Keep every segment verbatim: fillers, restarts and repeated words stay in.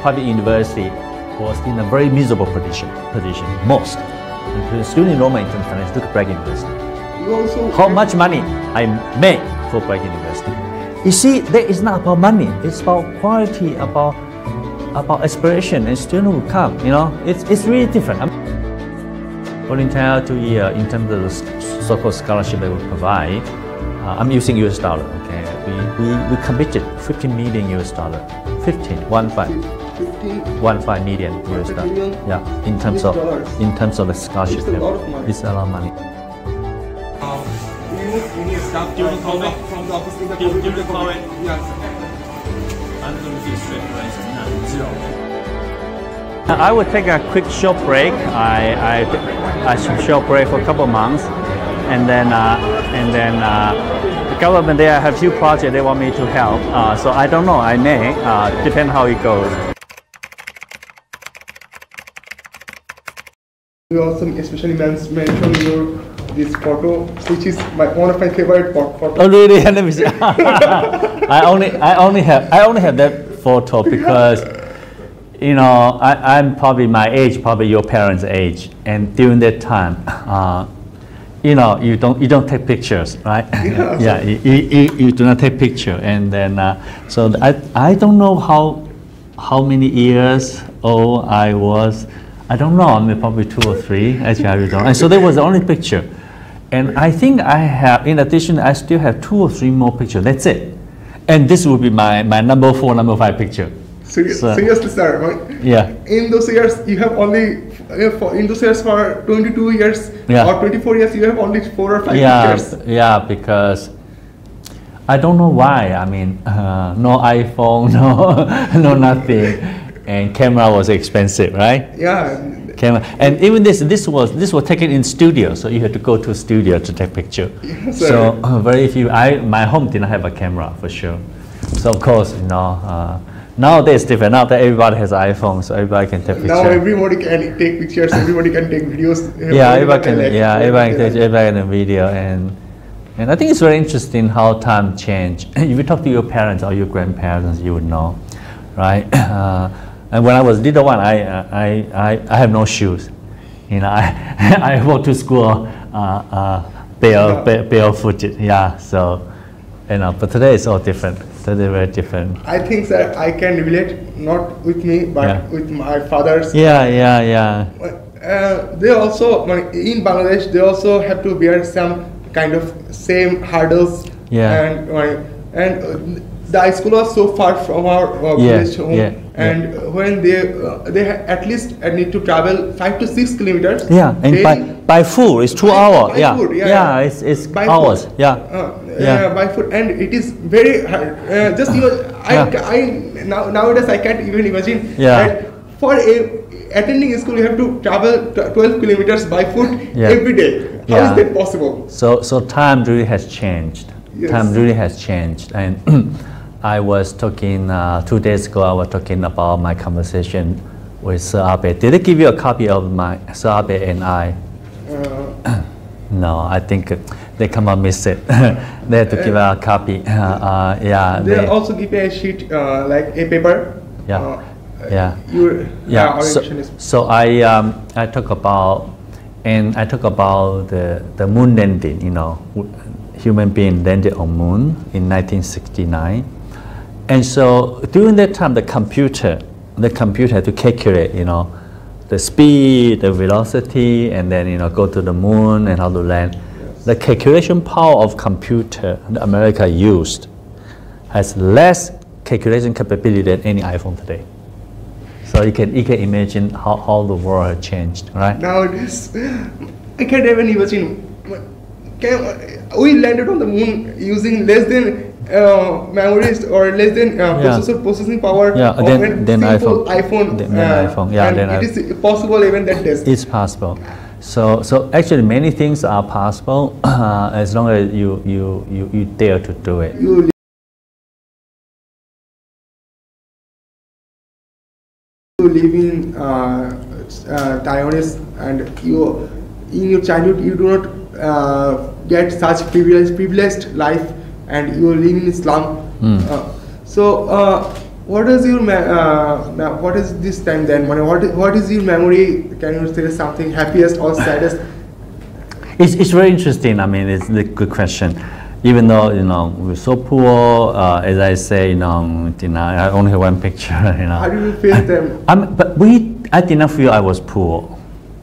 public university was in a very miserable position, position most, including student enrollment in finance took BRAC University. How much money I made for BRAC University. You see, that is not about money, it's about quality, about, about aspiration, and students will come, you know, it's, it's really different. I'm volunteer two years in terms of the so-called scholarship that we provide, uh, I'm using U S dollar, okay, we, we, we committed fifteen million U S dollar, fifteen, one five, one five million U S dollar, yeah, in terms of, in terms of the scholarship, it's a lot of money. It's a lot of money. During COVID, from the office the during COVID, COVID, yes. I will take a quick short break. I I, I short break for a couple of months, and then uh, and then uh, the government there have few projects they want me to help. Uh, so I don't know. I may uh, depend how it goes. You also especially mentioned your. This photo, which is my one of my favorite photo. Oh really? Let me see. I only, I only have, I only have that photo because, you know, I, I'm probably my age, probably your parents' age, and during that time, uh, you know, you don't, you don't take pictures, right? Yeah. Yeah, you, you, you do not take picture, and then uh, so I, I don't know how, how many years old I was. I don't know. I mean, probably two or three. Actually, I don't. And so that was the only picture. And I think I have, in addition, I still have two or three more pictures. That's it. And this will be my, my number four, number five picture. Serious, so, seriously, sir. Right? Yeah. In those years, you have only, in those years for twenty-two years yeah. or twenty-four years, you have only four or five yeah, pictures. Yeah, because I don't know why. I mean, uh, no iPhone, no, no nothing. And camera was expensive, right? Yeah. Camera. And even this, this was this was taken in studio, so you had to go to a studio to take picture. Yes, so uh, very few. I my home did not have a camera for sure. So of course, you know, uh, nowadays different. Now that everybody has an iPhone, so everybody can take pictures. Now everybody can take pictures. Everybody can take videos. Everybody yeah, everybody can. can yeah, everybody can take everybody can video. And and I think it's very interesting how time change. If you talk to your parents or your grandparents, you would know, right? Uh, And when I was little one, I, I, I, I have no shoes. You know, I, I walked to school uh, uh, bare, bare, barefooted. Yeah, so, you know, but today it's all different. Today very different. I think that I can relate, not with me, but yeah. with my fathers. Yeah, yeah, yeah. Uh, they also, in Bangladesh, they also have to bear some kind of same hurdles. Yeah. And, and the high school was so far from our uh, village yeah, home. Yeah. And yeah. when they uh, they at least need to travel five to six kilometers. Yeah, and by, by food it's two hours. Yeah. Food, yeah, yeah, it's it's by hours. Food. Yeah, uh, yeah, uh, by food, and it is very hard. Uh, just you know, I, yeah. I now nowadays I can't even imagine. Yeah. That for a, attending school, you have to travel twelve kilometers by foot yeah. every day. How yeah. is that possible? So so time really has changed. Yes. Time really has changed, and. I was talking, uh, two days ago, I was talking about my conversation with Sir Abe. Did I give you a copy of my Sir Abe and I? Uh, no, I think they come and miss it. They had to give uh, a copy. Uh, uh, yeah. They, they also give a sheet, uh, like a paper. Yeah, uh, yeah. Your, yeah. Uh, so is so I, um, I talk about, and I talk about the, the moon landing, you know. Human being landed on moon in nineteen sixty-nine. And so during that time, the computer, the computer had to calculate, you know, the speed, the velocity, and then, you know, go to the moon and how to land. Yes. The calculation power of computer that America used has less calculation capability than any iPhone today. So you can, you can imagine how, how the world had changed, right? Nowadays, I can't even imagine. Can, we landed on the moon using less than Uh, memories or less than uh, yeah. processor processing power. Yeah, or then, then iPhone. iPhone. Then, then uh, iPhone. Yeah, and then it is possible even that test. It's possible. So, so actually, many things are possible uh, as long as you you you you dare to do it. You live in uh, uh, Taiwanese, and you in your childhood you do not uh, get such privileged privileged life. And you live in Islam. Mm. Uh, so uh, what is your uh, what is this time then? What is, what is your memory? Can you say something happiest or saddest? It's it's very interesting. I mean, it's a good question. Even though you know we're so poor, uh, as I say, you know, you know, I only have one picture. You know, how do you feel I, them? I'm, but we, I did not feel I was poor.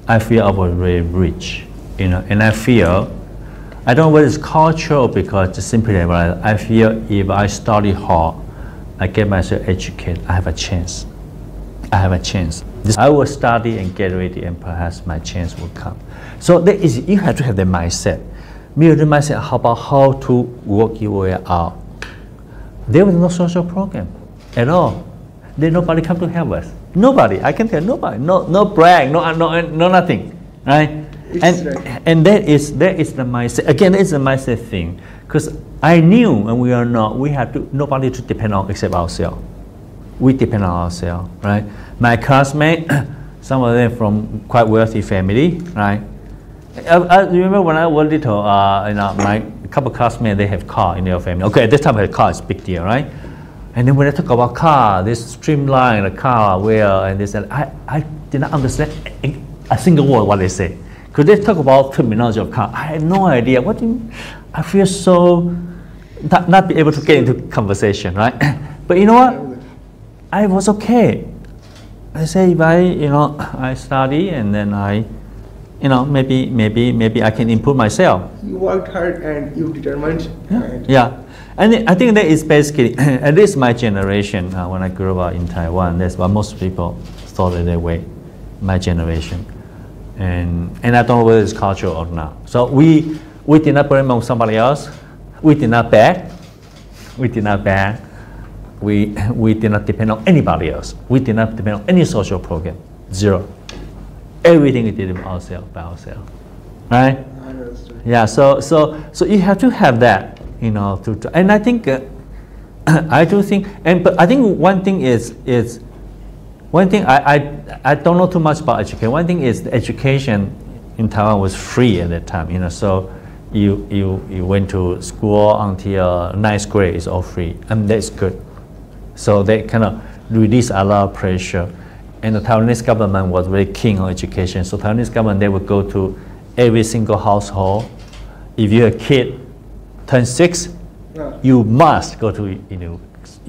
I feel I was very rich. You know, and I feel, I don't know whether it's cultural because it's simply right. I feel if I study hard, I get myself educated, I have a chance. I have a chance. This, I will study and get ready and perhaps my chance will come. So that is, you have to have the mindset. You have the mindset how about how to work your way out. There was no social program at all. Then nobody come to help us. Nobody, I can tell nobody. No, no brag, no, no, no nothing, right? It's and right. and that is that is the mindset. Again, it's a mindset thing. Because I knew, and we are not, we have to nobody to depend on except ourselves. We depend on ourselves, right? My classmates, some of them from quite wealthy family, right? I, I remember when I was little, uh, you know, my couple classmates they have car in their family. Okay, at this time a car is a big deal, right? And then when I talk about car, this streamline the car well, and they said I I did not understand a single word what they say. Could they talk about terminology of car? I had no idea. What do you, I feel so not, not be able to get into conversation, right? But you know what? I was okay. I say if I, you know, I study and then I, you know, maybe maybe maybe I can improve myself. You worked hard and you determined. Yeah. And yeah. And I think that is basically at least my generation uh, when I grew up in Taiwan. That's what most people thought in their way. My generation. And, and I don't know whether it's cultural or not. So we, we did not blame on somebody else. We did not beg. We did not beg. We, we did not depend on anybody else. We did not depend on any social program. Zero. Everything we did ourselves, by ourselves. Right? I understand. Yeah, so, so, so you have to have that, you know. To, to, and I think, uh, I do think, and but I think one thing is, is One thing, I, I, I don't know too much about education. One thing is the education in Taiwan was free at that time, you know, so you, you, you went to school until ninth grade is all free, and that's good. So they kind of released a lot of pressure. And the Taiwanese government was very keen on education. So Taiwanese government, they would go to every single household. If you're a kid, turn six, yeah. you must go to, you know,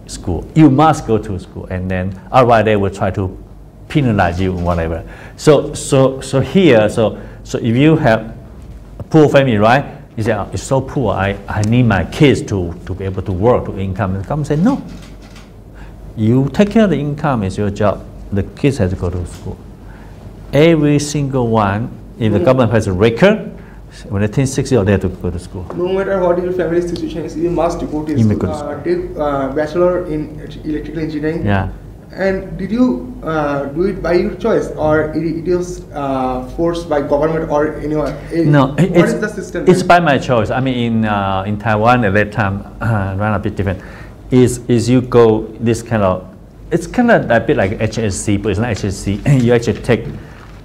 school. You must go to school, and then otherwise they will try to penalize you, whatever. So, so, so here, so, so if you have a poor family, right? You say, oh, it's so poor. I, I need my kids to to be able to work to income. And come say, no. You take care of the income. It's your job. The kids have to go to school. Every single one. If the government has a record, when they're ten, sixty, they have to go to school. No matter what your family situation is, you must go to school. Uh, did uh, bachelor in electrical engineering. Yeah. And did you uh, do it by your choice, or it, it is uh, forced by government or anyone? It, no, it, what is the system? It's by my choice. I mean, in uh, in Taiwan at that time, uh, ran a bit different. Is is you go this kind of, it's kind of a bit like H S C, but it's not H S C. You actually take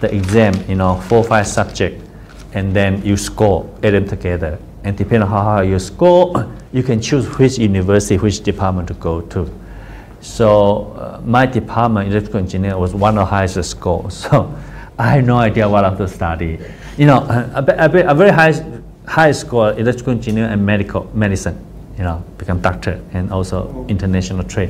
the exam, you know, four or five subjects. And then you score add them together, and depending on how high you score, you can choose which university, which department to go to. So uh, my department, electrical engineering, was one of the highest scores. So I had no idea what I have to study. You know, a, a, a very high high score, electrical engineering and medical medicine. You know, become doctor and also international trade.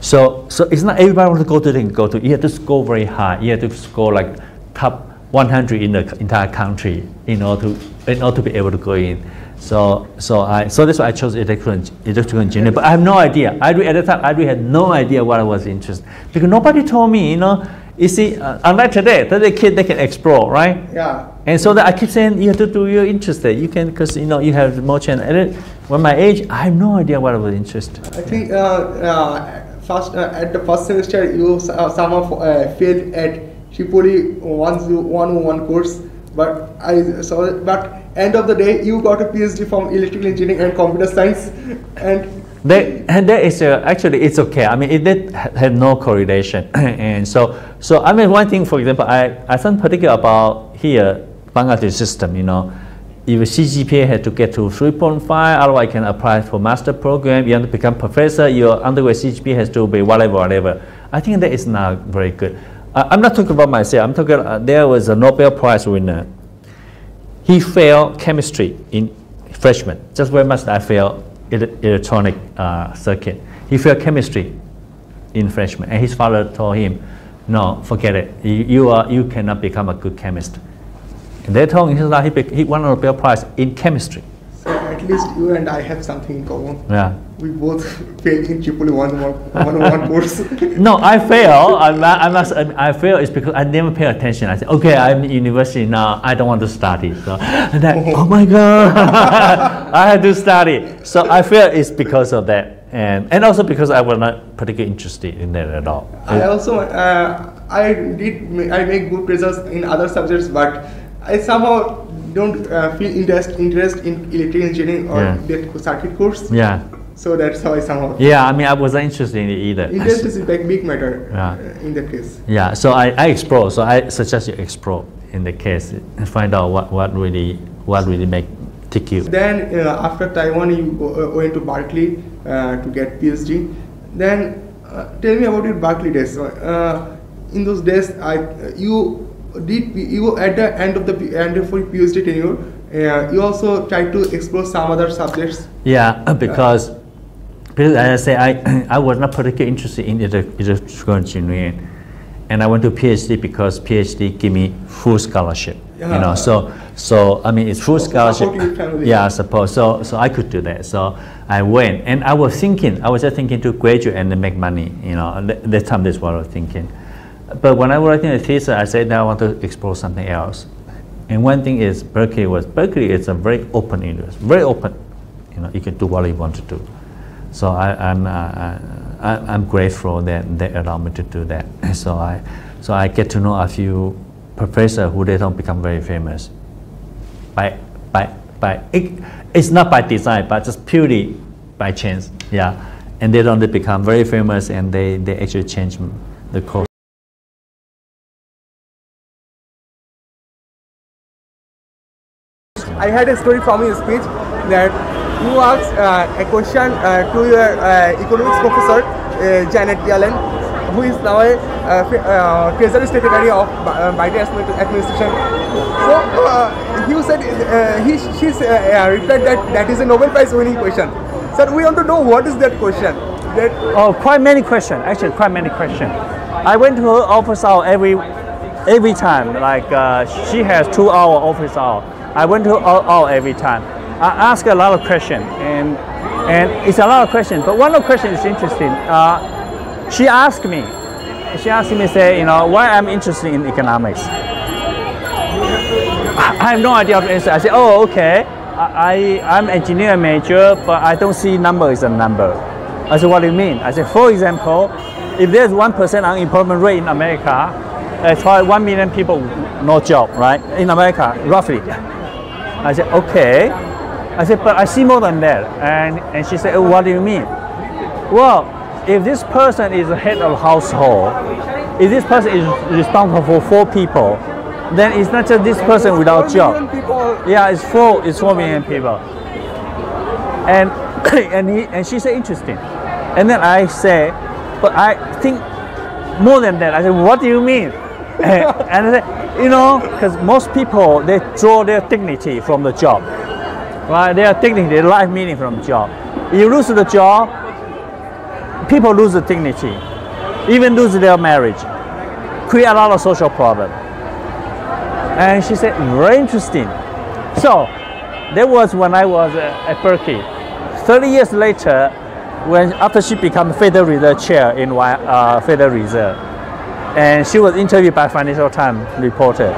So so it's not everybody wants to go to they can go to. You have to score very high. You have to score like top one hundred in the entire country in order to in order to be able to go in. So so I so that's why I chose electrical electrical engineering. But I have no idea. I really, at that time I really had no idea what I was interested in. Because nobody told me. You know, you see, uh, unlike today, today kids they can explore, right? Yeah. And so that I keep saying you have to do your interested. You can because you know you have more chance. And when my age, I have no idea what I was interested. I think uh, uh, first uh, at the first semester you uh, somehow uh, failed at Tripoli one oh one course, but I saw it, but end of the day you got a PhD from electrical engineering and computer science, and that and that is uh, actually it's okay. I mean it did have no correlation, and so so I mean one thing for example I I think particular about here Bangladesh system, you know, if C G P A had to get to three point five, otherwise I can apply for master program, you have to become professor, your undergraduate C G P A has to be whatever, whatever. I think that is not very good. Uh, I'm not talking about myself, I'm talking, uh, there was a Nobel Prize winner. He failed chemistry in freshman, just very much I failed electronic uh, circuit. He failed chemistry in freshman, and his father told him, no, forget it, you, you, are, you cannot become a good chemist. And they told him he, he won a Nobel Prize in chemistry. So at least you and I have something in common. Yeah. We both failed in triple one more, one, one course. No, I fail. I'm not, I'm not, I fail is because I never pay attention. I say, okay, I'm in university now. I don't want to study. So, and then, oh. oh my God, I had to study. So I fail is because of that. And, and also because I was not particularly interested in that at all. I it, also, uh, I did, ma I make good results in other subjects, but I somehow don't uh, feel interest interest in electrical engineering or yeah. that circuit course. Yeah. So that's how I somehow. Yeah, I mean, I wasn't interested in it either. Interest is a big, big matter yeah. uh, in that case. Yeah. So I, I explore. So I suggest you explore in the case and find out what what really what really make tick you. Then uh, after Taiwan, you go, uh, went to Berkeley uh, to get PhD. Then uh, tell me about your Berkeley days. Uh, in those days, I uh, you. Did you at the end of the end of your PhD tenure, uh, you also tried to explore some other subjects? Yeah, because, uh, because as I say, I I was not particularly interested in electrical engineering, and I went to PhD because PhD give me full scholarship. Yeah. You know, so so I mean it's full also scholarship. Yeah, I suppose so. So I could do that. So I went, and I was thinking, I was just thinking to graduate and make money. You know, that, that time that's what I was thinking. But when I was writing a thesis, I said now I want to explore something else. And one thing is Berkeley was Berkeley is a very open university, very open. You know, you can do what you want to do. So I, I'm uh, I, I'm grateful that they allowed me to do that. So I so I get to know a few professors who they don't become very famous. By by by it, it's not by design, but just purely by chance. Yeah, and they don't become very famous, and they they actually change the course. I had a story from your speech that you asked uh, a question uh, to your uh, economics professor, uh, Janet Yellen, who is now a uh, uh, Treasury Secretary of uh, Biden administration. So uh, you said, uh, he, she uh, replied that that is a Nobel Prize winning question. Sir, we want to know what is that question? That oh, quite many questions, actually quite many questions. I went to her office hour every, every time, like uh, she has two hour office hour. I went to all, all every time. I ask a lot of questions, and and it's a lot of questions. But one of the questions is interesting. Uh, she asked me, she asked me say, you know, why I'm interested in economics. I, I have no idea of the answer. I said, oh, okay. I, I I'm engineer major, but I don't see number as a number. I said, what do you mean? I said, for example, if there's one percent unemployment rate in America, that's why one million people no job, right? In America, roughly. I said, okay. I said, but I see more than that. And, and she said, oh, what do you mean? Well, if this person is the head of household, if this person is responsible for four people, then it's not just this person without job. Yeah, it's four, it's four million people. And, and, he, and she said, interesting. And then I said, but I think more than that. I said, what do you mean? And I said, you know, because most people, they draw their dignity from the job, right? Their dignity, their life meaning from the job. You lose the job, people lose the dignity, even lose their marriage, create a lot of social problem. And she said, very interesting. So that was when I was uh, at Berkeley. thirty years later, when after she became Federal Reserve Chair in uh, Federal Reserve, and she was interviewed by Financial Times reporter.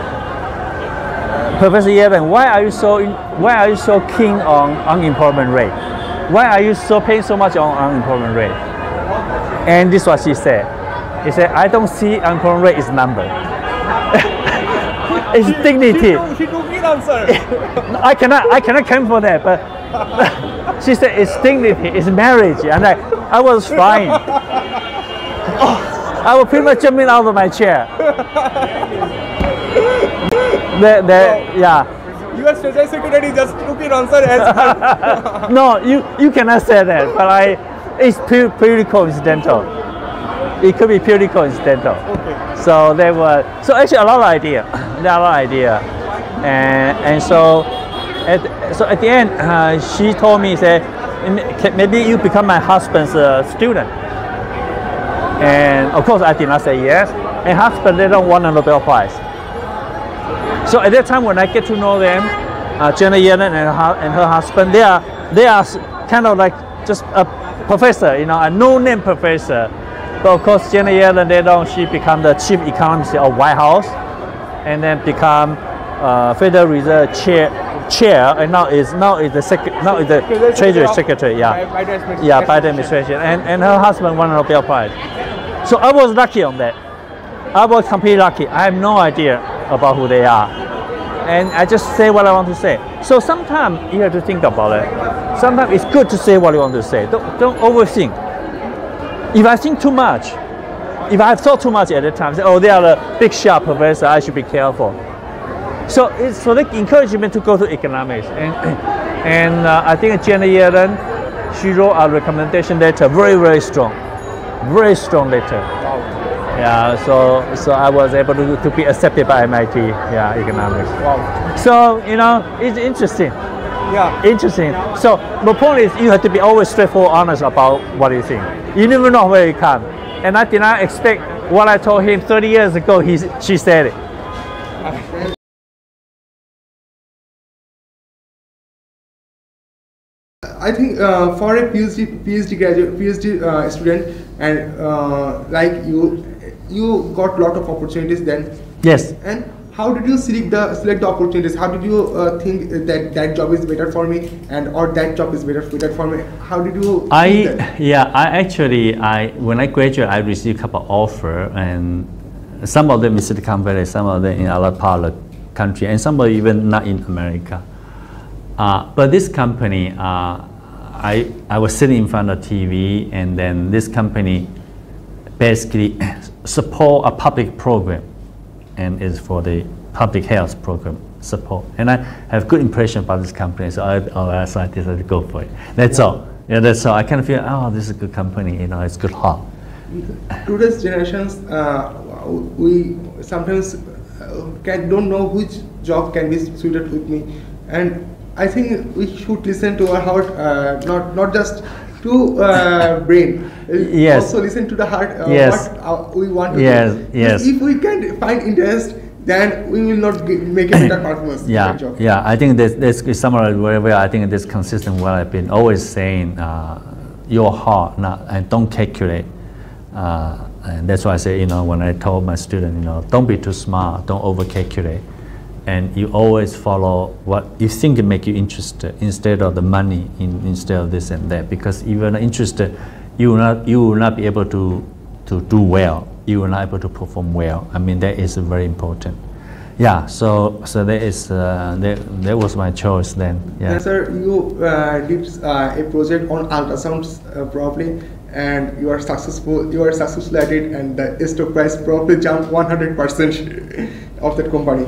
Professor Yellen, why are you so in, why are you so keen on unemployment rate? Why are you so paying so much on unemployment rate? And this is what she said. She said, I don't see unemployment rate is number. It's she, dignity. She took me down, sir. I cannot I cannot claim for that, but she said it's dignity, it's marriage. And I I was fine. Oh, I was pretty much jumping out of my chair. the, the, yeah, U S Treasury Secretary just took it answer as No, you, you cannot say that, but I, it's pure, purely coincidental. It could be purely coincidental. Okay. So there were, so actually a lot of idea, a lot of idea. And, and so, at, so at the end, uh, she told me, said, maybe you become my husband's uh, student. And of course I did not say yes. And husband, they don't want a Nobel Prize. So at that time, when I get to know them, uh, Janet Yellen and her, and her husband, they are they are kind of like just a professor, you know, a no-name professor. But of course, Janet Yellen later on, she become the chief economist of White House, and then become uh, Federal Reserve chair, chair, and now is now is the sec now is the Treasury Secretary, yeah, Biden yeah, Biden administration, and and her husband won a Nobel Prize. So I was lucky on that. I was completely lucky. I have no idea about who they are, and I just say what I want to say. So sometimes you have to think about it. Sometimes it's good to say what you want to say. Don't, don't overthink. If I think too much, if I have thought too much at the time, say, oh, they are a big shot professor, I should be careful. So it's for the encouragement to go to economics. And, and uh, I think Janet Yellen, she wrote a recommendation letter, very, very strong, very strong letter. Yeah, so so I was able to, to be accepted by M I T, yeah, economics. Wow. So, you know, it's interesting. Yeah. Interesting. Yeah. So the point is you have to be always straightforward, honest about what you think. You never know where you come. And I did not expect what I told him thirty years ago, he, she said it. I think uh, for a PhD, PhD graduate, PhD uh, student, and uh, like you, you got a lot of opportunities then. Yes. And how did you select the select the opportunities? How did you uh, think that that job is better for me, and or that job is better better for me? How did you? I yeah. I actually I when I graduated, I received a couple of offers, and some of them in Silicon Valley, some of them in other part of the country, and some are even not in America. Uh, but this company, uh, I I was sitting in front of T V, and then this company basically support a public program, and is for the public health program support. And I have good impression about this company, so I, I decided to go for it. That's yeah. all. Yeah, that's all. I kind of feel, oh, this is a good company. You know, it's good heart. Today's generations, uh, we sometimes can don't know which job can be suited with me, and I think we should listen to our heart, uh, not not just to uh, brain. Yes. Also listen to the heart. Uh, yes. What uh, we want to yes. do. Yes. Yes. If we can find interest, then we will not get, make a better performance. Yeah. Job. Yeah. I think this this summarized very well. I think this consistent what I've been always saying. Uh, your heart, not and don't calculate. Uh, and that's why I say, you know, when I told my student, you know, don't be too smart, don't over calculate. And you always follow what you think make you interested instead of the money, in, instead of this and that. Because if you're not interested, you will not, you will not be able to, to do well. You will not be able to perform well. I mean, that is very important. Yeah, so so that, is, uh, that, that was my choice then. Yeah. Yes, sir, you uh, did uh, a project on ultrasounds uh, probably, and you are successful, you are successful at it, and the stock price probably jumped one hundred percent of that company.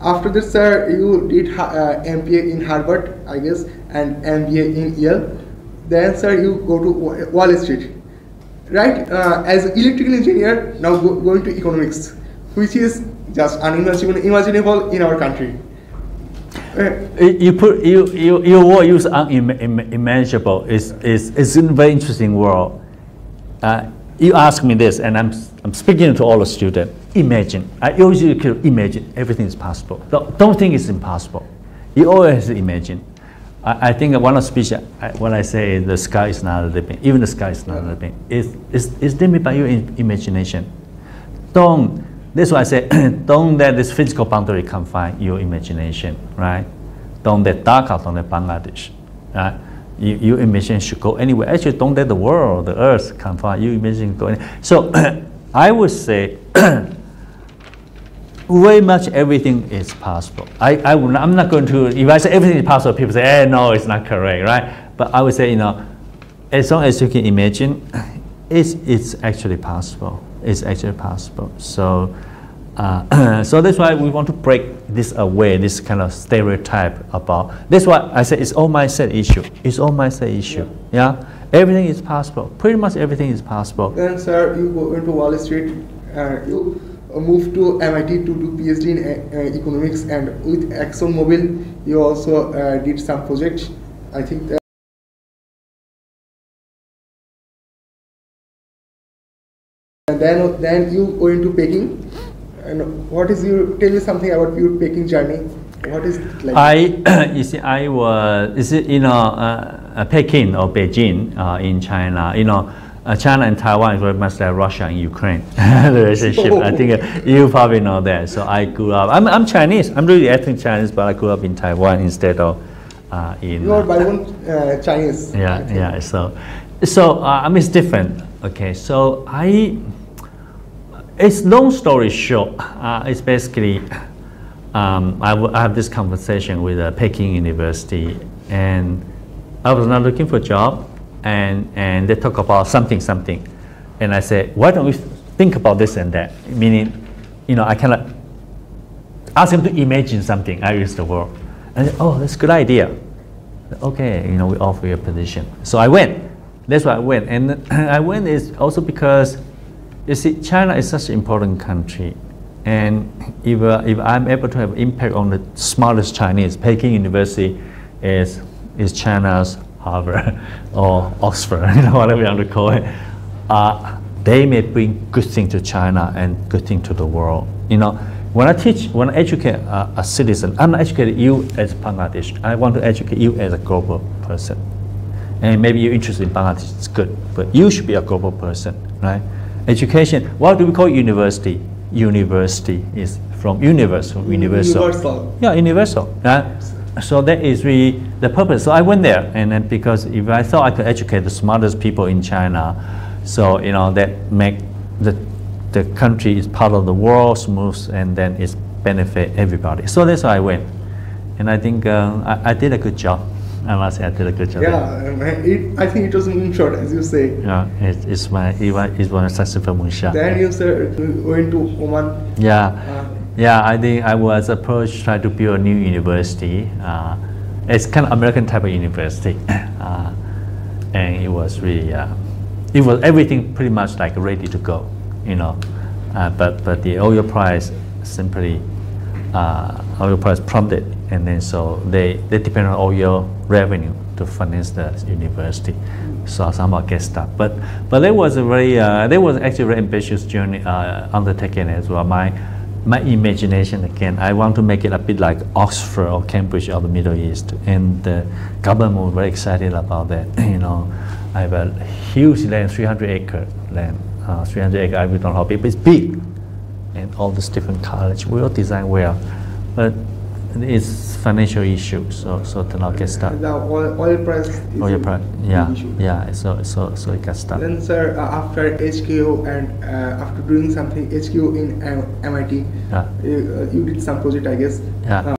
After this, sir, you did uh, M B A in Harvard, I guess, and M B A in Yale. Then, sir, you go to Wall Street, right? Uh, as an electrical engineer, now go, going to economics, which is just unimaginable in our country. Uh, you put you you you word use unimaginable. It's it's it's a very interesting world. Uh, you ask me this, and I'm I'm speaking to all the students. Imagine. I usually imagine everything is possible. Don't think it's impossible. You always imagine. I, I think one of speech, I, when I say the sky is not a limit, even the sky is not a limit. It's, it's, it's limited by your imagination. Don't, that's why I say, don't let this physical boundary confine your imagination, right? Don't let Dhaka, don't let Bangladesh. Right? You, your imagination should go anywhere. Actually, don't let the world, the earth confine your imagination go anywhere. So I would say, very much everything is possible. I, I would not, I'm not going to, if I say everything is possible, people say, eh, no, it's not correct, right? But I would say, you know, as long as you can imagine, it's, it's actually possible. It's actually possible. So Uh, so that's why we want to break this away, this kind of stereotype about. That's why I say it's all mindset issue. It's all mindset issue. Yeah, yeah? Everything is possible. Pretty much everything is possible. Then, sir, you went to Wall Street. Uh, you moved to M I T to do PhD in uh, economics, and with ExxonMobil, you also uh, did some projects. I think. That and then, then you go into Peking. And what is your? Tell me something about your Peking journey. What is it like? I you see, I was is it you know uh, Peking or Beijing uh, in China. You know, uh, China and Taiwan is very much like Russia and Ukraine the relationship. Oh. I think uh, you probably know that. So I grew up. I'm I'm Chinese. I'm really ethnic Chinese, but I grew up in Taiwan instead of uh, in. You are Taiwan uh, Chinese. Yeah, yeah. So, so uh, I mean, it's different. Okay, so I. It's long story short, uh, it's basically, um, I, w I have this conversation with uh, Peking University, and I was not looking for a job, and, and they talk about something, something. And I said, why don't we think about this and that? Meaning, you know, I kind of asked them to imagine something. I used the word. And I said, oh, that's a good idea. Okay, you know, we offer you a position. So I went. That's why I went. And I went is also because you see, China is such an important country, and if, uh, if I'm able to have impact on the smartest Chinese, Peking University is, is China's Harvard or Oxford, you know, whatever you want to call it, uh, they may bring good things to China and good things to the world. You know, when I teach, when I educate a, a citizen, I'm not educating you as Bangladesh, I want to educate you as a global person. And maybe you're interested in Bangladesh, it's good, but you should be a global person, right? Education, what do we call university? University is from universe, from universal. Universal. Yeah, universal. Uh, so that is really the purpose. So I went there, and then because if I thought I could educate the smartest people in China, so you know that make the the country is part of the world smooth, and then it's benefit everybody. So that's why I went, and I think uh, I, I did a good job. I must say, I did a good job. Yeah, it, I think it was a moonshot, as you say. Yeah, it, it's my, it was one successful moonshot. Then you said you went to Oman. Yeah, uh, yeah. I think I was approached to try to build a new university. Uh, it's kind of American type of university, uh, and it was really, uh, it was everything pretty much like ready to go, you know. Uh, but but the oil price simply, uh, oil price plummeted. And then so they, they depend on all your revenue to finance the university. So I somehow get stuck. But but that was a very uh, that was actually a very ambitious journey uh, undertaken as well. My my imagination again. I want to make it a bit like Oxford or Cambridge of the Middle East. And the government was very excited about that. You know, I have a huge land, three hundred acre land, uh, three hundred acre. I don't know how big, but it's big. And all these different college will design well, but. It's financial issue, so so to not get stuck. The oil, oil price is oil price, yeah, issue. Yeah. So so so it got stuck. Then, sir, uh, after H K U and uh, after doing something H K U in M I T, yeah. you, uh, you did some project, I guess. Yeah.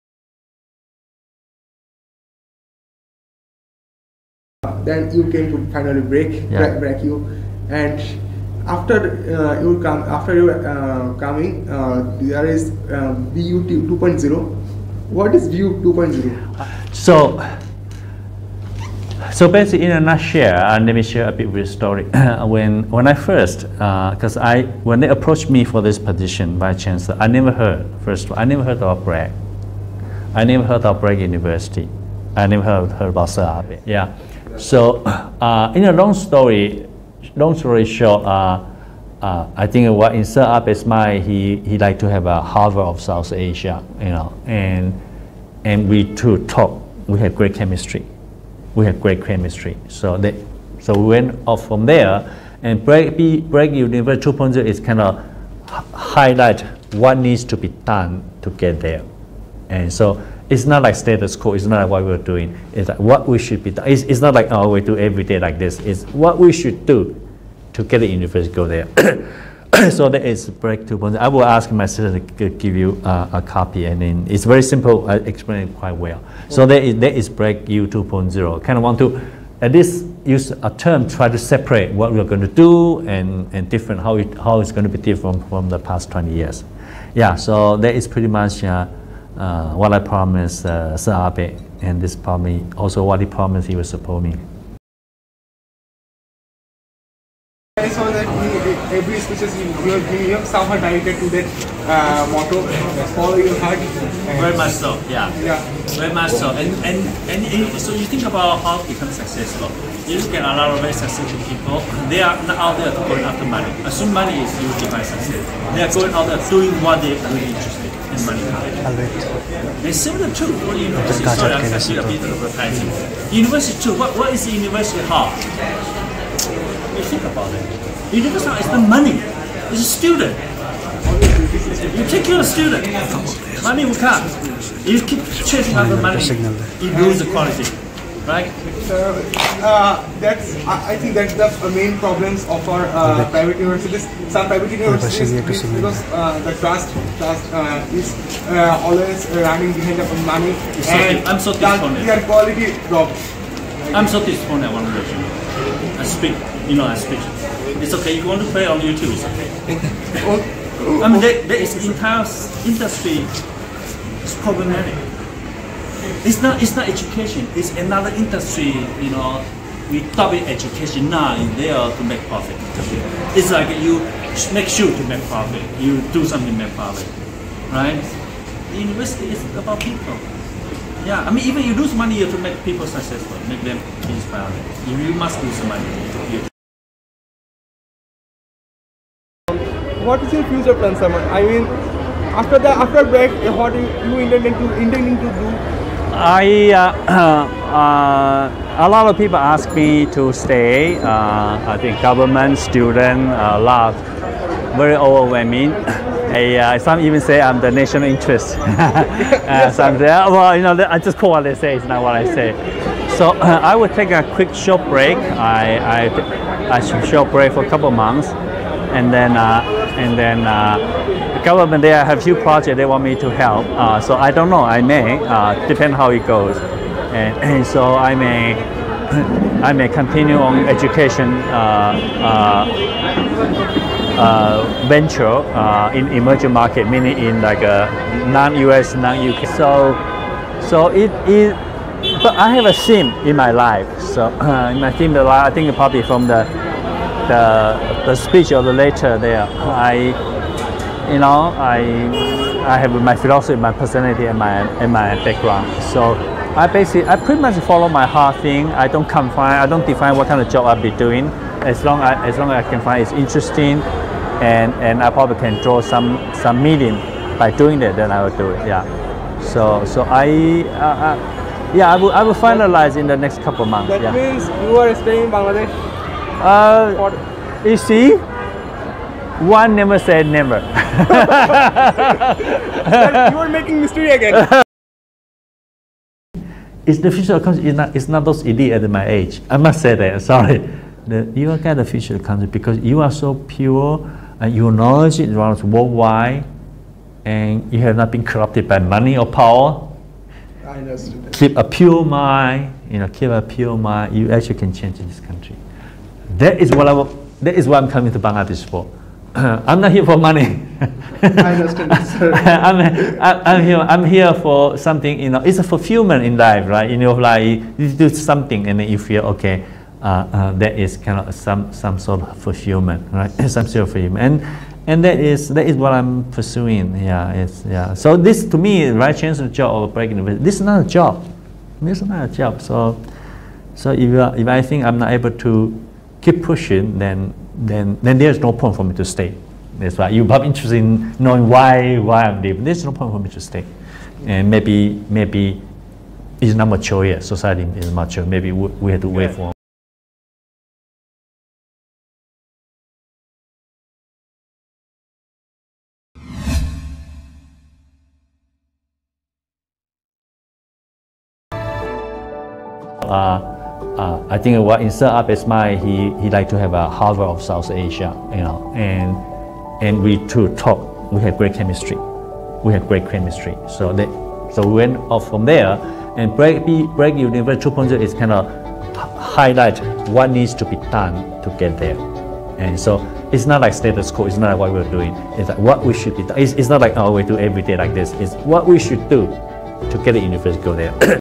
Uh, then you came to finally break, yeah. break you, and after uh, you come after you uh, coming, uh, there is uh, B U two point oh. What is view two point oh? So, so basically, in a nutshell, uh, let me share a bit of a story. when when I first, because uh, I when they approached me for this position by chancellor, I never heard first. Of all, I never heard of BRAC. I never heard of BRAC University. I never heard, heard about Sir Abe. Yeah. So, uh, in a long story, long story short, uh, Uh, I think what in Sir Abe's mind, he he like to have a Harvard of South Asia, you know, and and we two talk. We had great chemistry. We had great chemistry. So that so we went off from there, and BRAC University two point oh is kind of highlight what needs to be done to get there, and so. It's not like status quo, it's not like what we're doing. It's like what we should be done. It's, it's not like, oh, we do every day like this. It's what we should do to get the university, go there. So that is BRAC two point oh. I will ask my sister to give you uh, a copy, and then it's very simple. I explain it quite well. Okay. So that is, that is BRAC U two point oh. Kind of want to at least use a term, try to separate what we're going to do and, and different, how, it, how it's going to be different from, from the past twenty years. yeah, so that is pretty much uh, uh, what I promised uh, Sir Abe, and this probably also what he promised he would support me. I saw that in every speech you have given, you have somehow directed to that uh, motto, follow your heart. Very much so, yeah. yeah. Very much so. And, and, and, and so you think about how to become successful. You look at a lot of very successful people, they are not out there going after money. Assume money is usually by success. They are going out there doing what they are really interested in. And money comes. It's similar to what university, sorry, I'm actually a bit of advertising. University too, what, what is the university hall? You think about it. University is the money. It's a student. You take care of a student. Money will come. You keep chasing after money, you lose the quality, right? Uh, uh, that's. I think that's the main problems of our uh, private universities. Some private universities, because uh, the trust, trust uh, is uh, always running behind the money, and I'm so disappointed. Their quality drops. I'm so disappointed. I want to mention. I speak. You know, I speak. It's okay. If you want to play on YouTube, it's okay. I mean, that, that is entire industry is problematic. It's not. It's not education. It's another industry. You know, we double education now in there to make profit. It's like you make sure to make profit. You do something to make profit, right? The university is about people. Yeah, I mean, even you lose money, you have to make people successful, make them inspired. You must lose money. What is your future plan, Simon? I mean, after the after break, what do you intending to intending to do? I uh, uh, a lot of people ask me to stay. Uh, I think government, student, a uh, lot, very overwhelming. I, uh, some even say I'm the national interest. uh, some say, well, you know, I just call what they say. It's not what I say. So uh, I will take a quick short break. I I, I should short break for a couple of months, and then uh, and then uh, the government there have few projects they want me to help. Uh, so I don't know. I may uh, depend how it goes, and, and so I may. I may continue on education uh, uh, uh, venture uh, in emerging market, meaning in like a non-U S, non-U K. So, so it is. But I have a theme in my life. So uh, in my theme, the I think probably from the the the speech or the later there, I, you know, I I have my philosophy, my personality, and my and my background. So. I basically, I pretty much follow my heart thing. I don't confine, I don't define what kind of job I'll be doing. As long as, as long as I can find it's interesting, and and I probably can draw some some meaning by doing that, then I will do it. Yeah. So so I, uh, I yeah I will I will finalize in the next couple of months. That yeah. means you are staying in Bangladesh. Uh, or you see, one never said never. You are making mystery again. It's the future of the country. It's not, it's not those elite at my age. I must say that. Sorry, the, you are the future of the country because you are so pure and your knowledge is worldwide, and you have not been corrupted by money or power. I know. Keep a pure mind. You know, keep a pure mind. You actually can change in this country. That is what I. That is what I'm coming to Bangladesh for. I'm not here for money. I understand, sir. I'm, I'm, here, I'm here for something, you know, it's a fulfillment in life, right? In your life, you do something and then you feel, okay, uh, uh, that is kind of some, some sort of fulfillment, right? Some sort of fulfillment. And, and that, is, that is what I'm pursuing, yeah. It's, yeah. So this, to me, right, change of job or breaking the business, this is not a job. This is not a job. So, so if, you are, if I think I'm not able to keep pushing, then Then, then there's no point for me to stay. That's why you're probably interested in knowing why why I'm leaving. There's no point for me to stay, and maybe maybe it's not mature yet. Society is mature. Maybe we, we have to wait yeah. for. Uh, Uh, I think what in Sir Abe's mind, he he like to have a Harvard of South Asia, you know, and and we two talk. We had great chemistry. We had great chemistry. So that so we went off from there, and BRAC BRAC University two point oh is kind of highlight what needs to be done to get there, And so it's not like status quo, it's not like what we're doing. It's like what we should be, it's, it's not like, oh, we do every day like this. It's what we should do to get the university to go there.